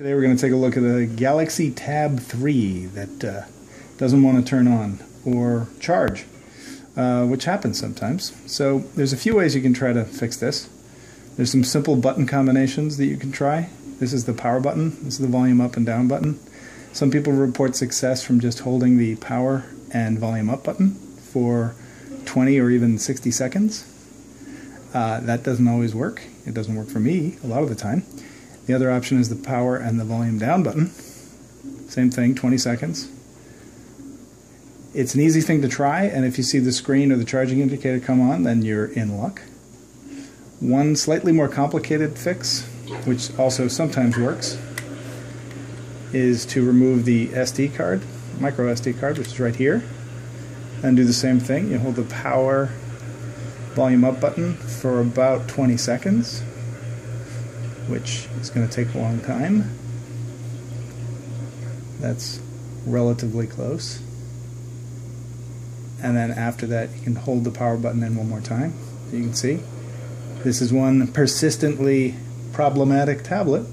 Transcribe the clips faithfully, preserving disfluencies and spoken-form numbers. Today we're going to take a look at the Galaxy Tab three that uh, doesn't want to turn on or charge, uh, which happens sometimes. So there's a few ways you can try to fix this. There's some simple button combinations that you can try. This is the power button. This is the volume up and down button. Some people report success from just holding the power and volume up button for twenty or even sixty seconds. Uh, that doesn't always work. It doesn't work for me a lot of the time. The other option is the power and the volume down button. Same thing, twenty seconds. It's an easy thing to try, and if you see the screen or the charging indicator come on, then you're in luck. One slightly more complicated fix, which also sometimes works, is to remove the S D card, micro S D card, which is right here, and do the same thing. You hold the power volume up button for about twenty seconds, which is going to take a long time. That's relatively close. And then after that, you can hold the power button in one more time. You can see this is one persistently problematic tablet.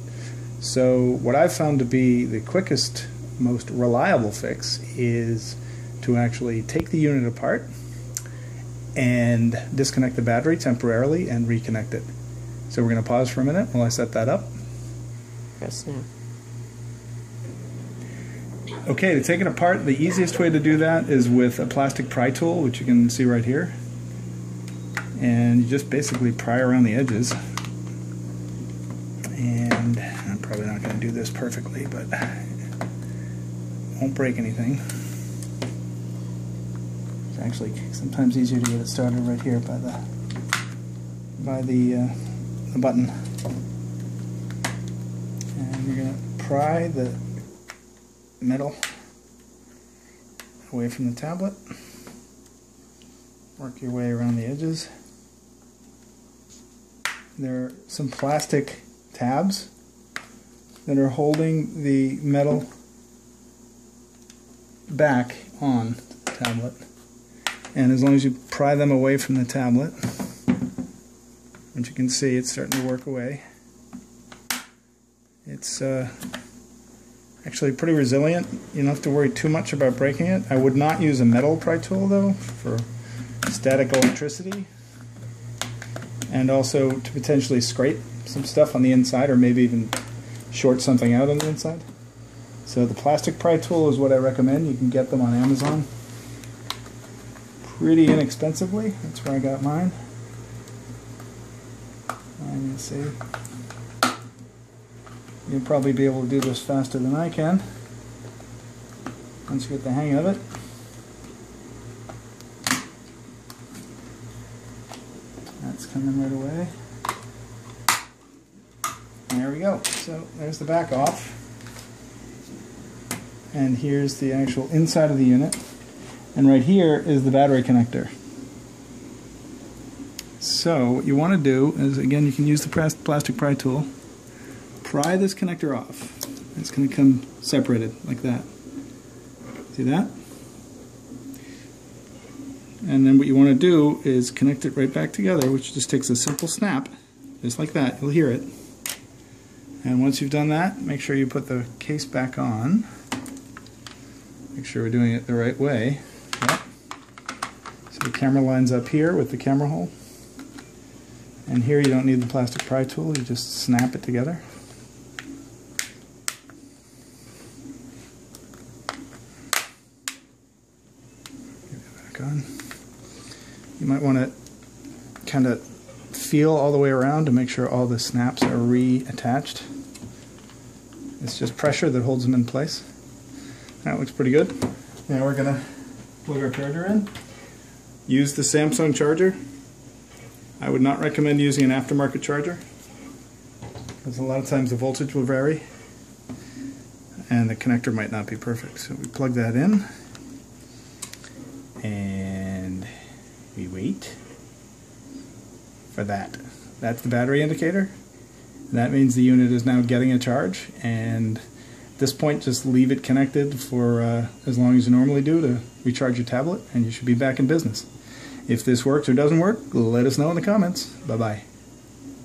So what I've found to be the quickest, most reliable fix is to actually take the unit apart and disconnect the battery temporarily and reconnect it. So we're going to pause for a minute while I set that up. Press now. Okay, to take it apart, the easiest way to do that is with a plastic pry tool, which you can see right here. And you just basically pry around the edges. And I'm probably not going to do this perfectly, but it won't break anything. It's actually sometimes easier to get it started right here by the by the uh, the button, and you're going to pry the metal away from the tablet, work your way around the edges. There are some plastic tabs that are holding the metal back on the tablet, and as long as you pry them away from the tablet, as you can see, it's starting to work away. It's uh, actually pretty resilient. You don't have to worry too much about breaking it. I would not use a metal pry tool, though, for static electricity, and also to potentially scrape some stuff on the inside, or maybe even short something out on the inside. So the plastic pry tool is what I recommend. You can get them on Amazon pretty inexpensively. That's where I got mine. You see, you'll probably be able to do this faster than I can once you get the hang of it. That's coming right away. There we go. So there's the back off, and here's the actual inside of the unit, and right here is the battery connector. So what you want to do is, again, you can use the plastic pry tool, pry this connector off. It's going to come separated like that. See that? And then what you want to do is connect it right back together, which just takes a simple snap, just like that. You'll hear it. And once you've done that, make sure you put the case back on. Make sure we're doing it the right way. Yep. So the camera line's up here with the camera hole. And here you don't need the plastic pry tool, you just snap it together. Get it back on. You might want to kind of feel all the way around to make sure all the snaps are reattached. It's just pressure that holds them in place. That looks pretty good. Now we're going to plug our charger in. Use the Samsung charger. I would not recommend using an aftermarket charger, because a lot of times the voltage will vary and the connector might not be perfect. So we plug that in and we wait for that. That's the battery indicator. That means the unit is now getting a charge, and at this point just leave it connected for uh, as long as you normally do to recharge your tablet, and you should be back in business. If this works or doesn't work, let us know in the comments. Bye-bye.